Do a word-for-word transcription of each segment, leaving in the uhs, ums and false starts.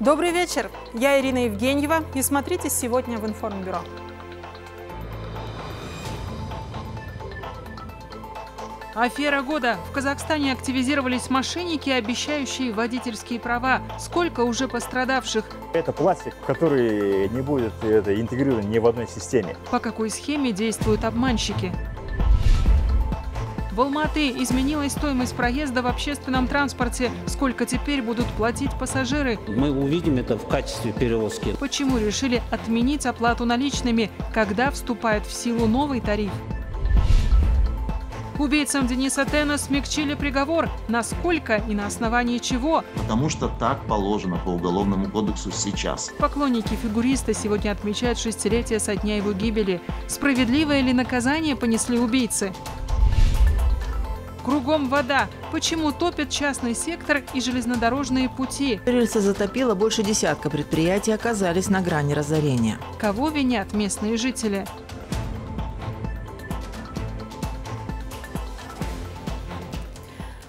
Добрый вечер, я Ирина Евгеньева, и смотрите сегодня в Информбюро. Афера года. В Казахстане активизировались мошенники, обещающие водительские права. Сколько уже пострадавших? Это пластик, который не будет это, интегрирован ни в одной системе. По какой схеме действуют обманщики? В Алматы изменилась стоимость проезда в общественном транспорте. Сколько теперь будут платить пассажиры? Мы увидим это в качестве перевозки. Почему решили отменить оплату наличными, когда вступает в силу новый тариф? Убийцам Дениса Тена смягчили приговор. Насколько и на основании чего? Потому что так положено по Уголовному кодексу сейчас. Поклонники фигуриста сегодня отмечают шестилетие со дня его гибели. Справедливое ли наказание понесли убийцы? Кругом вода. Почему топят частный сектор и железнодорожные пути? Рельсы затопило больше десятка предприятий, оказались на грани разорения. Кого винят местные жители?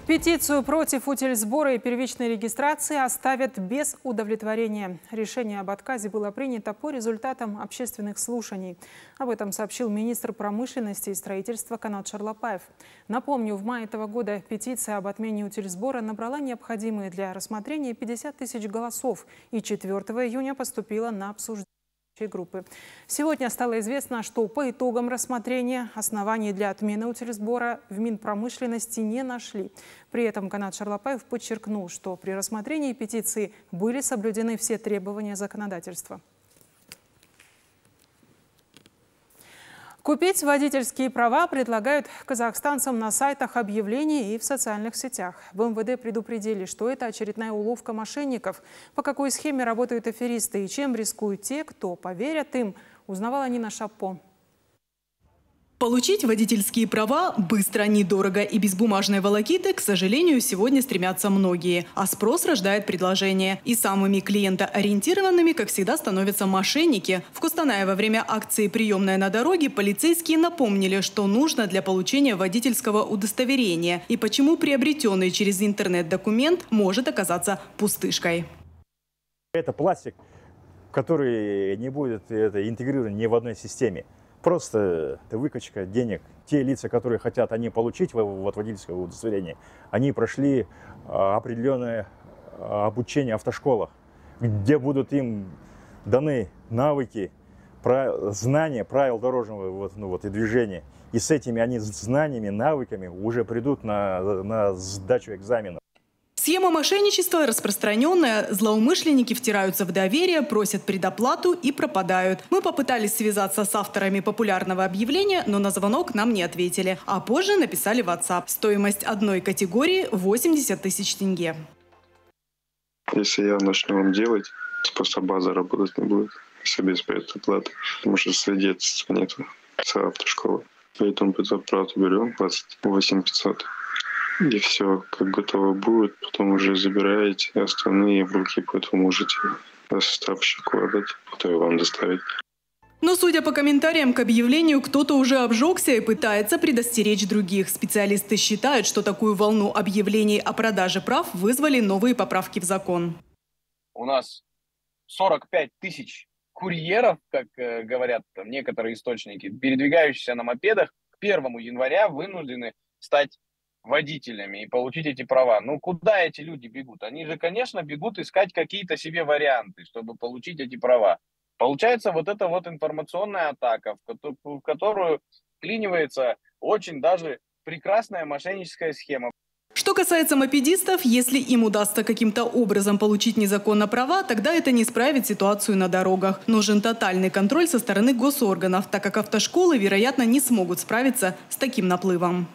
Петицию против утильсбора и первичной регистрации оставят без удовлетворения. Решение об отказе было принято по результатам общественных слушаний. Об этом сообщил министр промышленности и строительства Канат Шарлапаев. Напомню, в мае этого года петиция об отмене утильсбора набрала необходимые для рассмотрения пятьдесят тысяч голосов и четвёртого июня поступила на обсуждение группы. Сегодня стало известно, что по итогам рассмотрения оснований для отмены утильсбора в Минпромышленности не нашли. При этом Канат Шарлапаев подчеркнул, что при рассмотрении петиции были соблюдены все требования законодательства. Купить водительские права предлагают казахстанцам на сайтах объявлений и в социальных сетях. В МВД предупредили, что это очередная уловка мошенников. По какой схеме работают аферисты и чем рискуют те, кто поверят им, узнавала Нина Шаппо. Получить водительские права быстро, недорого и без бумажной волокиты, к сожалению, сегодня стремятся многие. А спрос рождает предложение. И самыми клиентоориентированными, как всегда, становятся мошенники. В Костанае во время акции «Приемная на дороге» полицейские напомнили, что нужно для получения водительского удостоверения и почему приобретенный через интернет документ может оказаться пустышкой. Это пластик, который не будет это, интегрирован ни в одной системе. Просто выкачка денег. Те лица, которые хотят они получить вот, водительское удостоверение, они прошли определенное обучение в автошколах, где будут им даны навыки, знания правил дорожного вот, ну, вот, и движения. И с этими они знаниями, навыками уже придут на, на сдачу экзаменов. Схема мошенничества распространенная. Злоумышленники втираются в доверие, просят предоплату и пропадают. Мы попытались связаться с авторами популярного объявления, но на звонок нам не ответили. А позже написали в WhatsApp. Стоимость одной категории – восемьдесят тысяч тенге. Если я начну вам делать, просто база работать не будет. Если без предоплаты. Потому что свидетельств нет с автошколы. Поэтому предоплату берем двадцать восемь тысяч пятьсот. И все, как готово будет, потом уже забираете, остальные в руки, потом можете доставщику отдать, кто вам доставит. Но, судя по комментариям к объявлению, кто-то уже обжегся и пытается предостеречь других. Специалисты считают, что такую волну объявлений о продаже прав вызвали новые поправки в закон. У нас сорок пять тысяч курьеров, как говорят там некоторые источники, передвигающихся на мопедах, к первому января вынуждены стать водителями и получить эти права. Ну, куда эти люди бегут? Они же, конечно, бегут искать какие-то себе варианты, чтобы получить эти права. Получается вот эта вот информационная атака, в которую вклинивается очень даже прекрасная мошенническая схема. Что касается мопедистов, если им удастся каким-то образом получить незаконно права, тогда это не исправит ситуацию на дорогах. Нужен тотальный контроль со стороны госорганов, так как автошколы, вероятно, не смогут справиться с таким наплывом.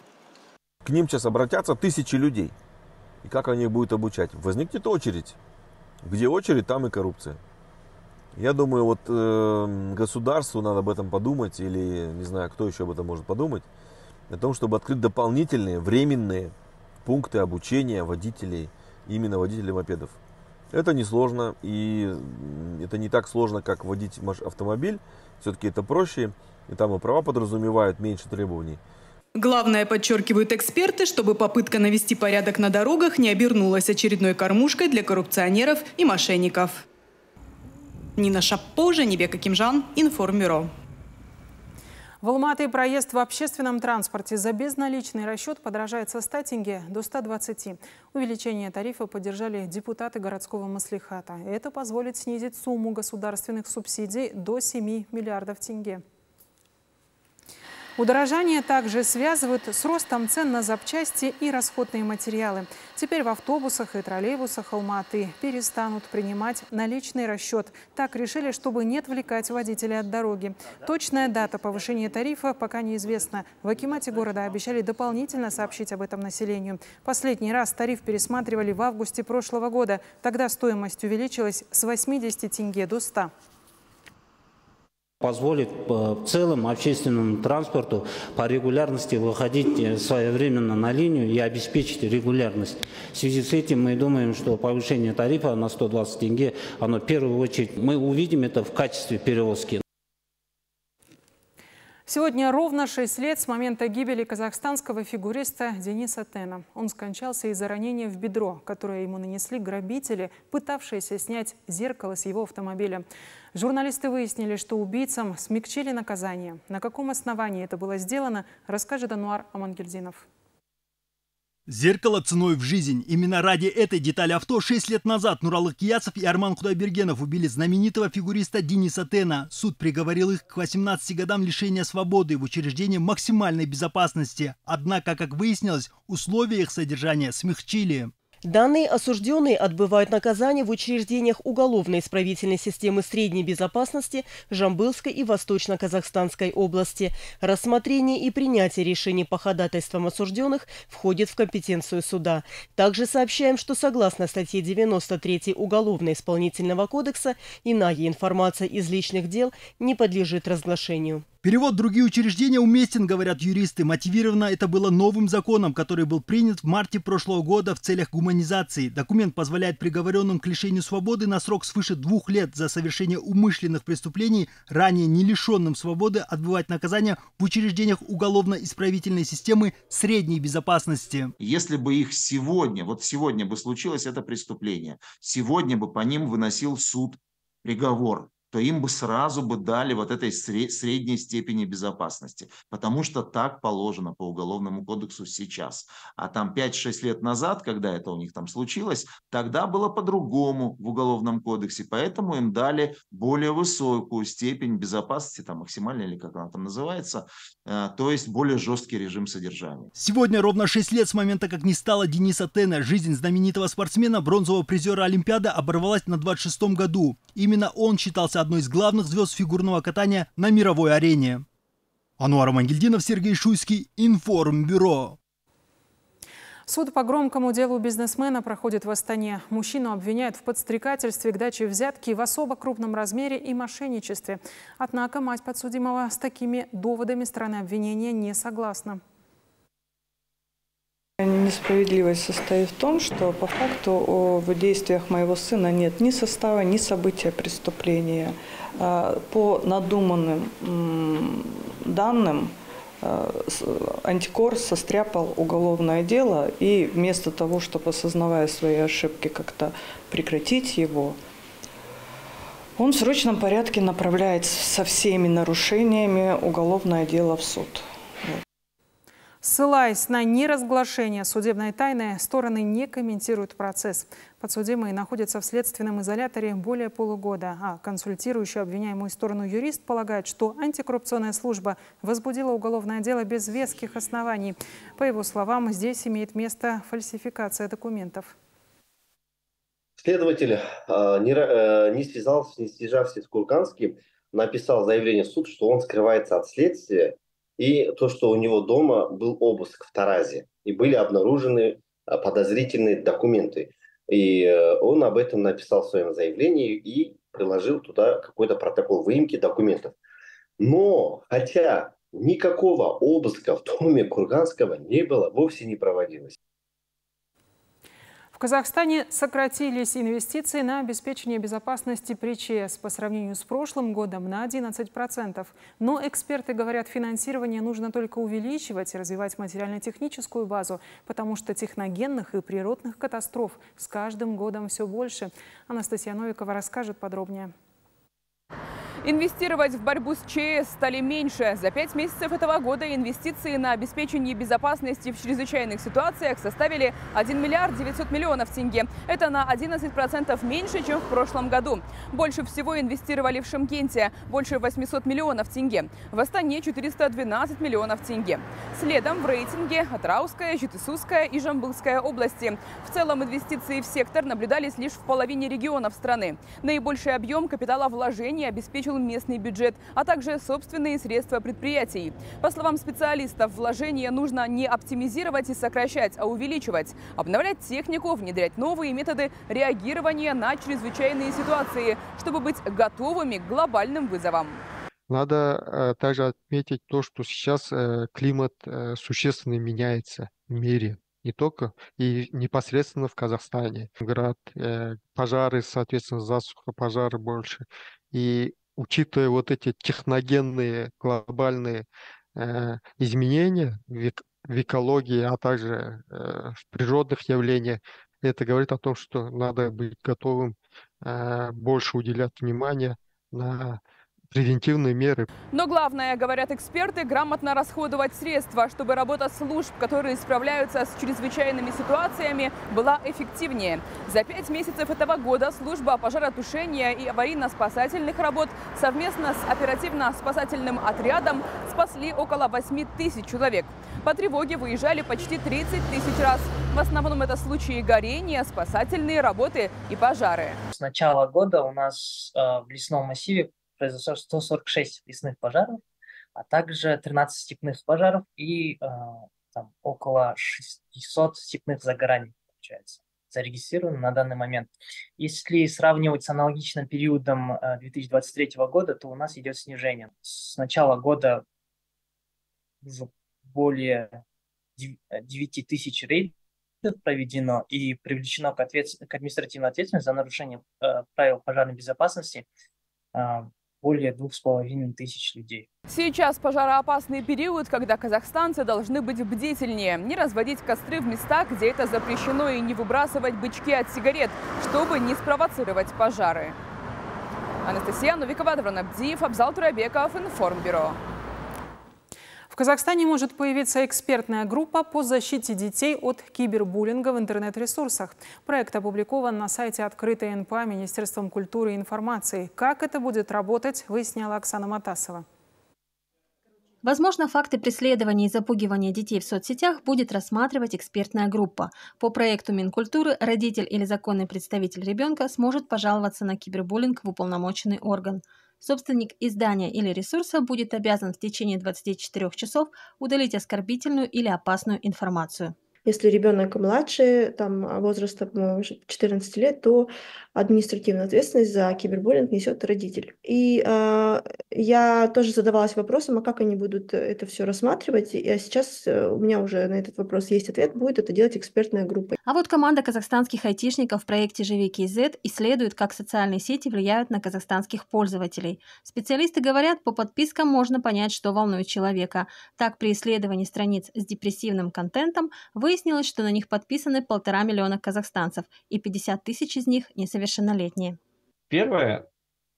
К ним сейчас обратятся тысячи людей. И как они их будут обучать? Возникнет очередь. Где очередь, там и коррупция. Я думаю, вот э, государству надо об этом подумать, или не знаю, кто еще об этом может подумать, о том, чтобы открыть дополнительные временные пункты обучения водителей, именно водителей мопедов. Это несложно, и это не так сложно, как водить автомобиль. Все-таки это проще, и там и права подразумевают меньше требований. Главное, подчеркивают эксперты, чтобы попытка навести порядок на дорогах не обернулась очередной кормушкой для коррупционеров и мошенников. Нина Шаппо, Женебека Кимжан, Информбюро. В Алматы проезд в общественном транспорте за безналичный расчет подорожает со ста тенге до ста двадцати. Увеличение тарифа поддержали депутаты городского маслихата. Это позволит снизить сумму государственных субсидий до семи миллиардов тенге. Удорожание также связывают с ростом цен на запчасти и расходные материалы. Теперь в автобусах и троллейбусах Алматы перестанут принимать наличный расчет. Так решили, чтобы не отвлекать водителей от дороги. Точная дата повышения тарифа пока неизвестна. В акимате города обещали дополнительно сообщить об этом населению. Последний раз тариф пересматривали в августе прошлого года. Тогда стоимость увеличилась с восьмидесяти тенге до ста. Позволит в целом общественному транспорту по регулярности выходить своевременно на линию и обеспечить регулярность. В связи с этим мы думаем, что повышение тарифа на сто двадцать тенге, оно в первую очередь мы увидим это в качестве перевозки. Сегодня ровно шесть лет с момента гибели казахстанского фигуриста Дениса Тена. Он скончался из-за ранения в бедро, которое ему нанесли грабители, пытавшиеся снять зеркало с его автомобиля. Журналисты выяснили, что убийцам смягчили наказание. На каком основании это было сделано, расскажет Ануар Амангельдинов. Зеркало ценой в жизнь. Именно ради этой детали авто шесть лет назад Нуралы Киясов и Арман Кудайбергенов убили знаменитого фигуриста Дениса Тена. Суд приговорил их к восемнадцати годам лишения свободы в учреждении максимальной безопасности. Однако, как выяснилось, условия их содержания смягчили. Данные осужденные отбывают наказание в учреждениях уголовной исправительной системы средней безопасности Жамбылской и Восточно-Казахстанской области. Рассмотрение и принятие решений по ходатайствам осужденных входит в компетенцию суда. Также сообщаем, что согласно статье девяносто третьей Уголовно-исполнительного кодекса, иная информация из личных дел не подлежит разглашению. Перевод в другие учреждения уместен, говорят юристы. Мотивировано это было новым законом, который был принят в марте прошлого года в целях гуманизации. Документ позволяет приговоренным к лишению свободы на срок свыше двух лет за совершение умышленных преступлений, ранее не лишенным свободы, отбывать наказание в учреждениях уголовно-исправительной системы средней безопасности. Если бы их сегодня, вот сегодня бы случилось это преступление, сегодня бы по ним выносил суд приговор, то им бы сразу бы дали вот этой средней степени безопасности, потому что так положено по Уголовному кодексу сейчас. А там пять-шесть лет назад, когда это у них там случилось, тогда было по-другому в Уголовном кодексе, поэтому им дали более высокую степень безопасности, там максимальная или как она там называется, то есть более жесткий режим содержания. Сегодня ровно шесть лет с момента, как не стало Дениса Тена. Жизнь знаменитого спортсмена, бронзового призера Олимпиады, оборвалась на двадцать шестом году. Именно он считался одной из главных звезд фигурного катания на мировой арене. Ануар Амангельдинов, Сергей Шуйский, Информбюро. Суд по громкому делу бизнесмена проходит в Астане. Мужчину обвиняют в подстрекательстве к даче взятки в особо крупном размере и мошенничестве. Однако мать подсудимого с такими доводами стороны обвинения не согласна. Несправедливость состоит в том, что по факту в действиях моего сына нет ни состава, ни события преступления. По надуманным данным антикор состряпал уголовное дело, и вместо того, чтобы, осознавая свои ошибки, как-то прекратить его, он в срочном порядке направляет со всеми нарушениями уголовное дело в суд. Ссылаясь на неразглашение судебной тайны, стороны не комментируют процесс. Подсудимые находятся в следственном изоляторе более полугода, а консультирующий обвиняемую сторону юрист полагает, что антикоррупционная служба возбудила уголовное дело без веских оснований. По его словам, здесь имеет место фальсификация документов. Следователь, не связался, не связавшись с Курганским, написал заявление в суд, что он скрывается от следствия. И то, что у него дома был обыск в Таразе, и были обнаружены подозрительные документы. И он об этом написал в своем заявлении и приложил туда какой-то протокол выемки документов. Но, хотя никакого обыска в доме Курганского не было, вовсе не проводилось. В Казахстане сократились инвестиции на обеспечение безопасности при ЧС по сравнению с прошлым годом на одиннадцать процентов. Но эксперты говорят, финансирование нужно только увеличивать и развивать материально-техническую базу, потому что техногенных и природных катастроф с каждым годом все больше. Анастасия Новикова расскажет подробнее. Инвестировать в борьбу с ЧС стали меньше. За пять месяцев этого года инвестиции на обеспечение безопасности в чрезвычайных ситуациях составили один миллиард девятьсот миллионов тенге. Это на одиннадцать процентов меньше, чем в прошлом году. Больше всего инвестировали в Шымкенте – больше восьмисот миллионов тенге. В Астане – четыреста двенадцать миллионов тенге. Следом в рейтинге – Атырауская, Жетысуская и Жамбылская области. В целом инвестиции в сектор наблюдались лишь в половине регионов страны. Наибольший объем капиталовложений обеспечил местный бюджет, а также собственные средства предприятий. По словам специалистов, вложения нужно не оптимизировать и сокращать, а увеличивать, обновлять технику, внедрять новые методы реагирования на чрезвычайные ситуации, чтобы быть готовыми к глобальным вызовам. Надо также отметить то, что сейчас климат существенно меняется в мире. Не только и непосредственно в Казахстане. Град, пожары, соответственно, засуха, пожары больше. И учитывая вот эти техногенные глобальные э, изменения в, в экологии, а также э, в природных явлениях, это говорит о том, что надо быть готовым э, больше уделять внимание на превентивные меры. Но главное, говорят эксперты, грамотно расходовать средства, чтобы работа служб, которые справляются с чрезвычайными ситуациями, была эффективнее. За пять месяцев этого года служба пожаротушения и аварийно-спасательных работ совместно с оперативно-спасательным отрядом спасли около восьми тысяч человек. По тревоге выезжали почти тридцать тысяч раз. В основном это случаи горения, спасательные работы и пожары. С начала года у нас э, в лесном массиве произошло сто сорок шесть лесных пожаров, а также тринадцать степных пожаров и э, там, около шестисот степных загораний, получается, зарегистрировано на данный момент. Если сравнивать с аналогичным периодом две тысячи двадцать третьего года, то у нас идет снижение. С начала года уже более девяти тысяч рейдов проведено и привлечено к, ответ... к административной ответственности за нарушение э, правил пожарной безопасности более двух с половиной тысяч людей. Сейчас пожароопасный период, когда казахстанцы должны быть бдительнее, не разводить костры в местах, где это запрещено, и не выбрасывать бычки от сигарет, чтобы не спровоцировать пожары. Анастасия Новикова, Даврон Абдиев, Абзал Туробеков, Информбюро. В Казахстане может появиться экспертная группа по защите детей от кибербуллинга в интернет-ресурсах. Проект опубликован на сайте «Открытой эн пэ а» Министерством культуры и информации. Как это будет работать, выясняла Оксана Матасова. Возможно, факты преследования и запугивания детей в соцсетях будет рассматривать экспертная группа. По проекту Минкультуры родитель или законный представитель ребенка сможет пожаловаться на кибербуллинг в уполномоченный орган. Собственник издания или ресурса будет обязан в течение двадцати четырёх часов удалить оскорбительную или опасную информацию. Если ребенок младше, там, возраста, по-моему, четырнадцати лет, то административную ответственность за кибербуллинг несет родитель. И э, я тоже задавалась вопросом, а как они будут это все рассматривать. А сейчас у меня уже на этот вопрос есть ответ, будет это делать экспертная группа. А вот команда казахстанских айтишников в проекте «Живи кей зет» исследует, как социальные сети влияют на казахстанских пользователей. Специалисты говорят, по подпискам можно понять, что волнует человека. Так, при исследовании страниц с депрессивным контентом вы Выяснилось, что на них подписаны полтора миллиона казахстанцев, и пятьдесят тысяч из них несовершеннолетние. Первое,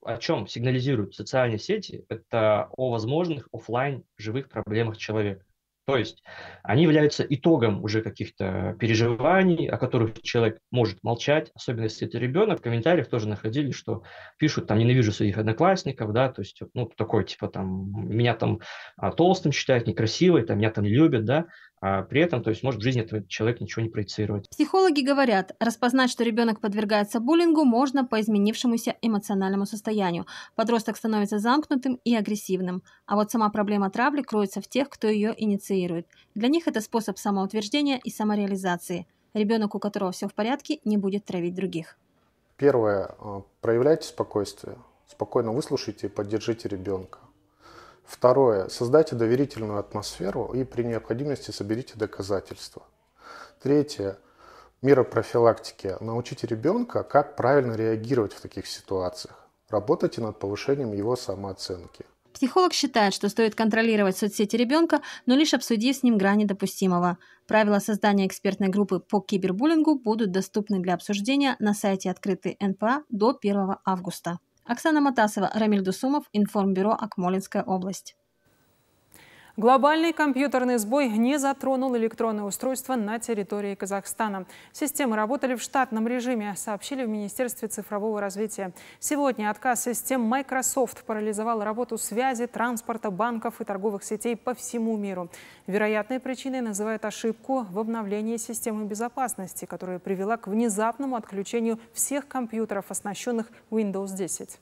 о чем сигнализируют социальные сети, это о возможных офлайн живых проблемах человека. То есть они являются итогом уже каких-то переживаний, о которых человек может молчать, особенно если это ребенок. В комментариях тоже находили, что пишут, там, ненавижу своих одноклассников, да, то есть, ну, такой, типа, там, меня там толстым считают, некрасивый, там, меня там не любят, да, а при этом, то есть, может в жизни этого человек ничего не проецировать. Психологи говорят, распознать, что ребенок подвергается буллингу, можно по изменившемуся эмоциональному состоянию. Подросток становится замкнутым и агрессивным. А вот сама проблема травли кроется в тех, кто ее инициирует. Для них это способ самоутверждения и самореализации. Ребенок, у которого все в порядке, не будет травить других. Первое. Проявляйте спокойствие. Спокойно выслушайте и поддержите ребенка. Второе. Создайте доверительную атмосферу и при необходимости соберите доказательства. Третье. мера профилактики. Научите ребенка, как правильно реагировать в таких ситуациях. Работайте над повышением его самооценки. Психолог считает, что стоит контролировать соцсети ребенка, но лишь обсудив с ним грани допустимого. Правила создания экспертной группы по кибербуллингу будут доступны для обсуждения на сайте «Открытый эн пэ а» до первого августа. Оксана Матасова, Рамиль Дусумов, Информбюро, Акмолинская область. Глобальный компьютерный сбой не затронул электронное устройство на территории Казахстана. Системы работали в штатном режиме, сообщили в Министерстве цифрового развития. Сегодня отказ систем Microsoft парализовал работу связи, транспорта, банков и торговых сетей по всему миру. Вероятной причиной называют ошибку в обновлении системы безопасности, которая привела к внезапному отключению всех компьютеров, оснащенных Windows десять.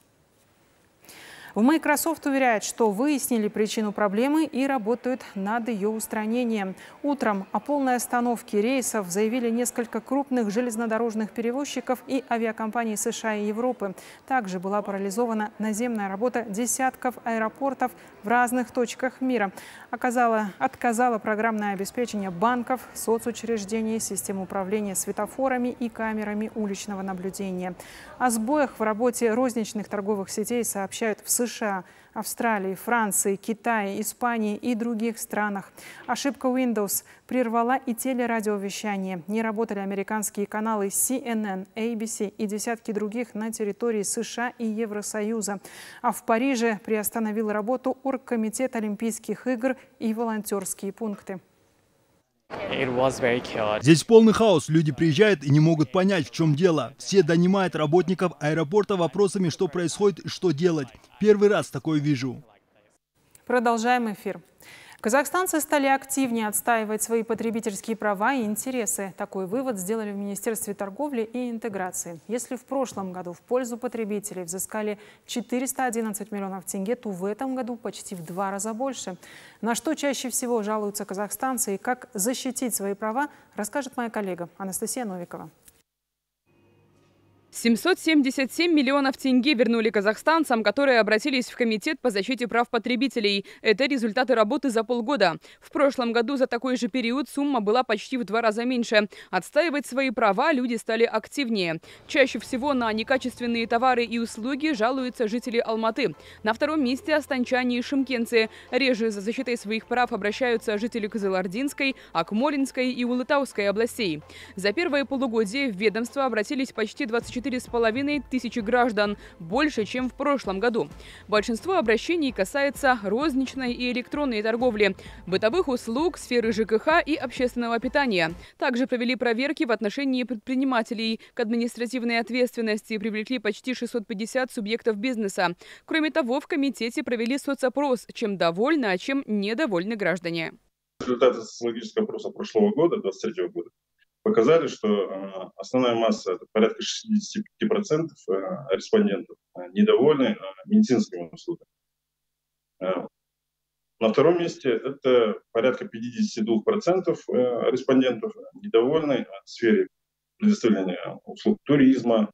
В Microsoft уверяет, что выяснили причину проблемы и работают над ее устранением. Утром о полной остановке рейсов заявили несколько крупных железнодорожных перевозчиков и авиакомпаний США и Европы. Также была парализована наземная работа десятков аэропортов в разных точках мира. Оказало, отказало программное обеспечение банков, соцучреждений, систем управления светофорами и камерами уличного наблюдения. О сбоях в работе розничных торговых сетей сообщают в США. США, Австралии, Франции, Китае, Испании и других странах. Ошибка Windows прервала и телерадиовещание. Не работали американские каналы си эн эн, эй би си и десятки других на территории США и Евросоюза. А в Париже приостановил работу Оргкомитет Олимпийских игр и волонтерские пункты. Здесь полный хаос. Люди приезжают и не могут понять, в чем дело. Все донимают работников аэропорта вопросами, что происходит и что делать. Первый раз такое вижу. Продолжаем эфир. Казахстанцы стали активнее отстаивать свои потребительские права и интересы. Такой вывод сделали в Министерстве торговли и интеграции. Если в прошлом году в пользу потребителей взыскали четыреста одиннадцать миллионов тенге, то в этом году почти в два раза больше. На что чаще всего жалуются казахстанцы и как защитить свои права, расскажет моя коллега Анастасия Новикова. семьсот семьдесят семь миллионов тенге вернули казахстанцам, которые обратились в Комитет по защите прав потребителей. Это результаты работы за полгода. В прошлом году за такой же период сумма была почти в два раза меньше. Отстаивать свои права люди стали активнее. Чаще всего на некачественные товары и услуги жалуются жители Алматы. На втором месте астанчане и шымкенцы. Реже за защитой своих прав обращаются жители Кызылординской, Акмолинской и Улытауской областей. За первое полугодие в ведомство обратились почти двадцать четыре с половиной тысячи граждан, больше, чем в прошлом году. Большинство обращений касается розничной и электронной торговли, бытовых услуг, сферы жэ ка ха и общественного питания. Также провели проверки в отношении предпринимателей. К административной ответственности привлекли почти шестьсот пятьдесят субъектов бизнеса. Кроме того, в комитете провели соцопрос, чем довольны, а чем недовольны граждане. Результаты социологического опроса прошлого года, двадцать третьего года, показали, что основная масса, порядка шестьдесят пять процентов респондентов, недовольны медицинскими услугами. На втором месте это порядка пятьдесят два процента респондентов недовольны в сфере предоставления услуг туризма,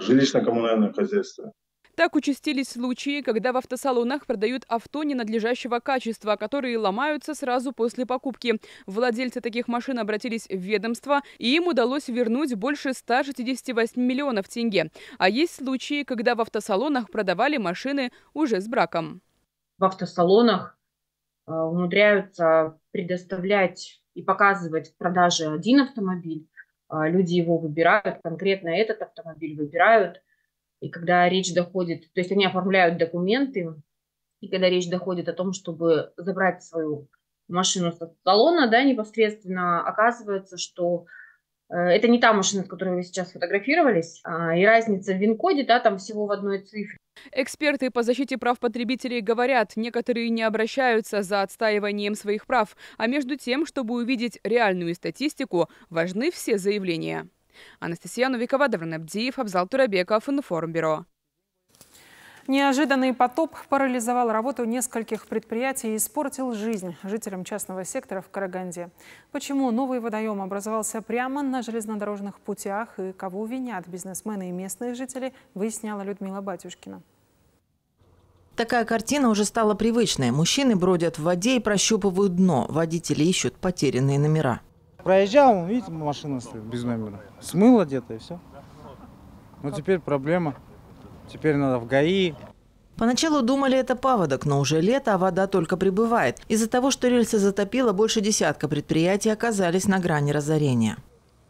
жилищно-коммунального хозяйства. Так участились случаи, когда в автосалонах продают авто ненадлежащего качества, которые ломаются сразу после покупки. Владельцы таких машин обратились в ведомство, и им удалось вернуть больше ста шестидесяти восьми миллионов тенге. А есть случаи, когда в автосалонах продавали машины уже с браком. В автосалонах умудряются предоставлять и показывать в продаже один автомобиль. Люди его выбирают, конкретно этот автомобиль выбирают. И когда речь доходит, то есть они оформляют документы, и когда речь доходит о том, чтобы забрать свою машину с салона, да, непосредственно оказывается, что это не та машина, с которой вы сейчас фотографировались, и разница в ВИН-коде, да, там всего в одной цифре. Эксперты по защите прав потребителей говорят, некоторые не обращаются за отстаиванием своих прав, а между тем, чтобы увидеть реальную статистику, важны все заявления. Анастасия Новикова, Даврон Абдиев, Абзал Туробеков, Информбюро. Неожиданный потоп парализовал работу нескольких предприятий и испортил жизнь жителям частного сектора в Караганде. Почему новый водоем образовался прямо на железнодорожных путях и кого винят бизнесмены и местные жители, выясняла Людмила Батюшкина. Такая картина уже стала привычной. Мужчины бродят в воде и прощупывают дно. Водители ищут потерянные номера. Проезжал, он, видите, машина стоит без номера. Смыло где-то и все. Но теперь проблема. Теперь надо в ГАИ. Поначалу думали, это паводок, но уже лето, а вода только прибывает. Из-за того, что рельсы затопило, больше десятка предприятий оказались на грани разорения.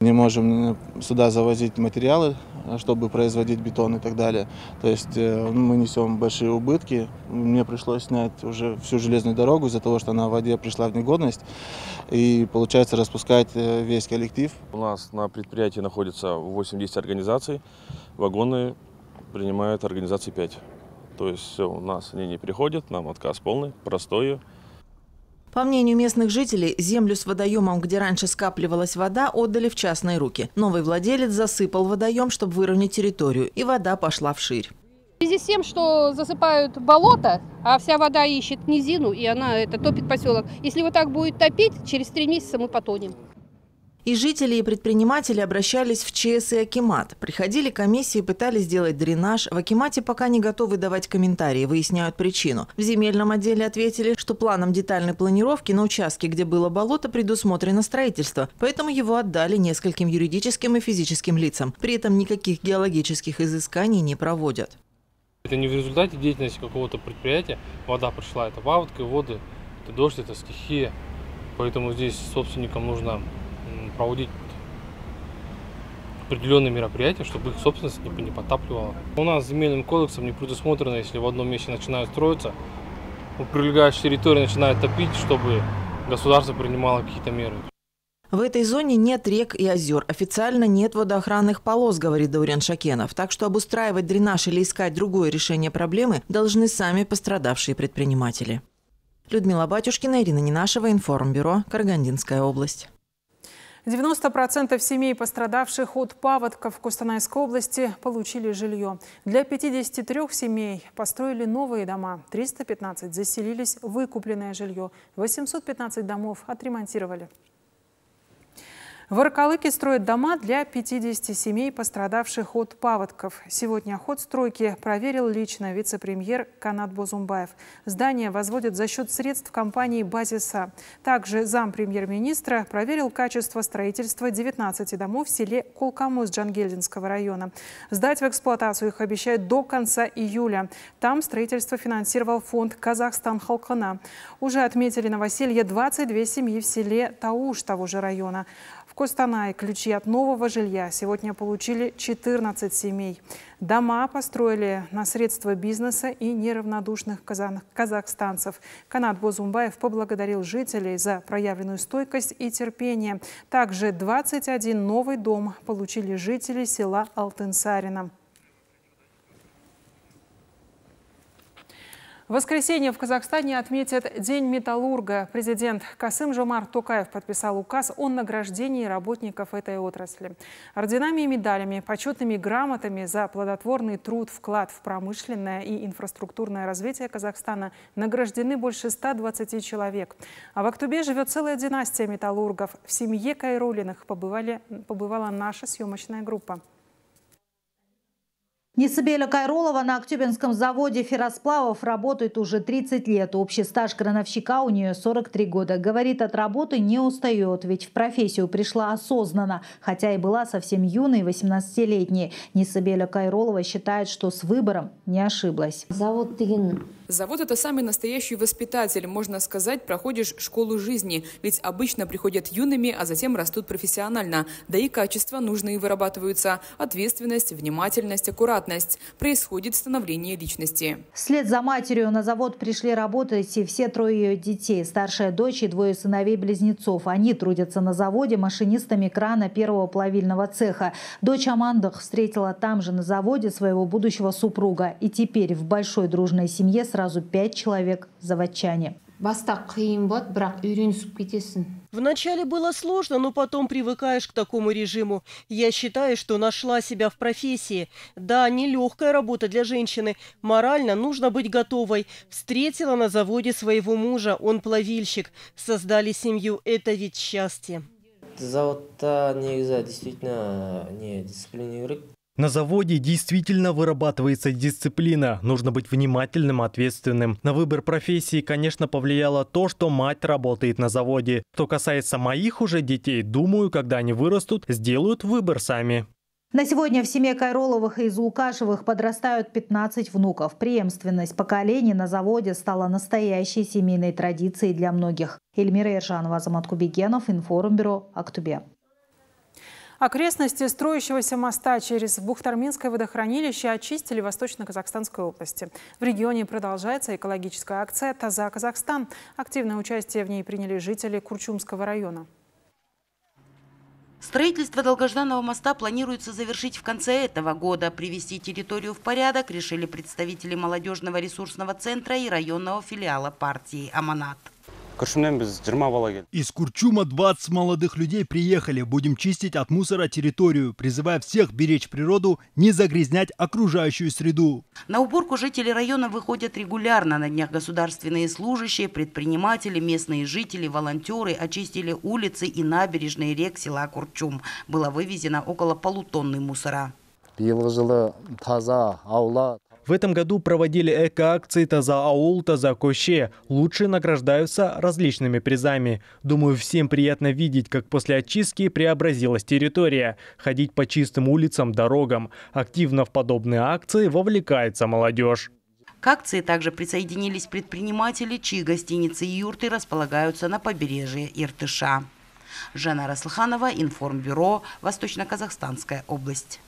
Не можем сюда завозить материалы, чтобы производить бетон и так далее. То есть мы несем большие убытки. Мне пришлось снять уже всю железную дорогу из-за того, что она в воде пришла в негодность. И получается распускать весь коллектив. У нас на предприятии находится восемьдесят организаций. Вагоны принимают организации пять. То есть все, у нас они не приходят, нам отказ полный, простой. По мнению местных жителей, землю с водоемом, где раньше скапливалась вода, отдали в частные руки. Новый владелец засыпал водоем, чтобы выровнять территорию, и вода пошла вширь. В связи с тем, что засыпают болото, а вся вода ищет низину, и она это топит поселок. Если вот так будет топить, через три месяца мы потонем. И жители, и предприниматели обращались в ЧС и Акимат. Приходили комиссии, пытались сделать дренаж. В Акимате пока не готовы давать комментарии, выясняют причину. В земельном отделе ответили, что планом детальной планировки на участке, где было болото, предусмотрено строительство. Поэтому его отдали нескольким юридическим и физическим лицам. При этом никаких геологических изысканий не проводят. Это не в результате деятельности какого-то предприятия. Вода пришла, это паводка, воды, это дождь, это стихия. Поэтому здесь собственникам нужно проводить определенные мероприятия, чтобы их собственность не потапливала. У нас земельным кодексом не предусмотрено, если в одном месте начинают строиться, прилегающая территория начинает топить, чтобы государство принимало какие-то меры. В этой зоне нет рек и озер. Официально нет водоохранных полос, говорит Даурен Шакенов. Так что обустраивать дренаж или искать другое решение проблемы должны сами пострадавшие предприниматели. Людмила Батюшкина, Ирина Ненашева, Информбюро, Карагандинская область. девяносто процентов семей, пострадавших от паводков в Костанайской области, получили жилье. Для пятидесяти трёх семей построили новые дома, триста пятнадцать заселились в выкупленное жилье, восемьсот пятнадцать домов отремонтировали. В Аркалыке строят дома для пятидесяти семей, пострадавших от паводков. Сегодня ход стройки проверил лично вице-премьер Канат Бозумбаев. Здание возводят за счет средств компании «Базиса». Также зампремьер-министра проверил качество строительства девятнадцати домов в селе Колкамыс Джангельдинского района. Сдать в эксплуатацию их обещают до конца июля. Там строительство финансировал фонд «Казахстан Халкына». Уже отметили новоселье двадцать две семьи в селе Тауш того же района. В Костанае ключи от нового жилья сегодня получили четырнадцать семей. Дома построили на средства бизнеса и неравнодушных казахстанцев. Канат Бозумбаев поблагодарил жителей за проявленную стойкость и терпение. Также двадцать один новый дом получили жители села Алтынсарина. В воскресенье в Казахстане отметят День металлурга. Президент Касым-Жомарт Токаев подписал указ о награждении работников этой отрасли. Орденами и медалями, почетными грамотами за плодотворный труд, вклад в промышленное и инфраструктурное развитие Казахстана награждены больше ста двадцати человек. А в Актубе живет целая династия металлургов. В семье Кайролиных побывали, побывала наша съемочная группа. Нисабеля Кайролова на Актюбинском заводе «Ферросплавов» работает уже тридцать лет. Общий стаж крановщика у нее сорок три года. Говорит, от работы не устает, ведь в профессию пришла осознанно, хотя и была совсем юной, восемнадцатилетней. Нисабеля Кайролова считает, что с выбором не ошиблась. Завод Тыгин. Завод – это самый настоящий воспитатель. Можно сказать, проходишь школу жизни. Ведь обычно приходят юными, а затем растут профессионально. Да и качества нужные вырабатываются. Ответственность, внимательность, аккуратность. Происходит становление личности. Вслед за матерью на завод пришли работать и все трое ее детей. Старшая дочь и двое сыновей-близнецов. Они трудятся на заводе машинистами крана первого плавильного цеха. Дочь Амандах встретила там же на заводе своего будущего супруга. И теперь в большой дружной семье сразу Сразу пять человек заводчане. Вначале было сложно, но потом привыкаешь к такому режиму. Я считаю, что нашла себя в профессии. Да, нелегкая работа для женщины. Морально нужно быть готовой. Встретила на заводе своего мужа, он плавильщик. Создали семью. Это ведь счастье. Завод-то нельзя, действительно не дисциплинировать. На заводе действительно вырабатывается дисциплина. Нужно быть внимательным, ответственным. На выбор профессии, конечно, повлияло то, что мать работает на заводе. Что касается моих уже детей, думаю, когда они вырастут, сделают выбор сами. На сегодня в семье Кайроловых и Зулкашевых подрастают пятнадцать внуков. Преемственность поколений на заводе стала настоящей семейной традицией для многих. Эльмира Иржанова, Азамат Кубигенов, Информбюро, Актюбе. Окрестности строящегося моста через Бухтарминское водохранилище очистили в Восточно-Казахстанской области. В регионе продолжается экологическая акция «За Казахстан». Активное участие в ней приняли жители Курчумского района. Строительство долгожданного моста планируется завершить в конце этого года. Привести территорию в порядок решили представители молодежного ресурсного центра и районного филиала партии «Аманат». Из Курчума двадцать молодых людей приехали. Будем чистить от мусора территорию, призывая всех беречь природу, не загрязнять окружающую среду. На уборку жители района выходят регулярно. На днях государственные служащие, предприниматели, местные жители, волонтеры очистили улицы и набережные рек села Курчум. Было вывезено около полутонны мусора. В этом году проводили эко-акции «Таза Аул», «Таза Коще». Лучшие награждаются различными призами. Думаю, всем приятно видеть, как после очистки преобразилась территория. Ходить по чистым улицам, дорогам. Активно в подобные акции вовлекается молодежь. К акции также присоединились предприниматели, чьи гостиницы и юрты располагаются на побережье Иртыша. Жанна Раслханова, Информбюро, Восточно-Казахстанская область.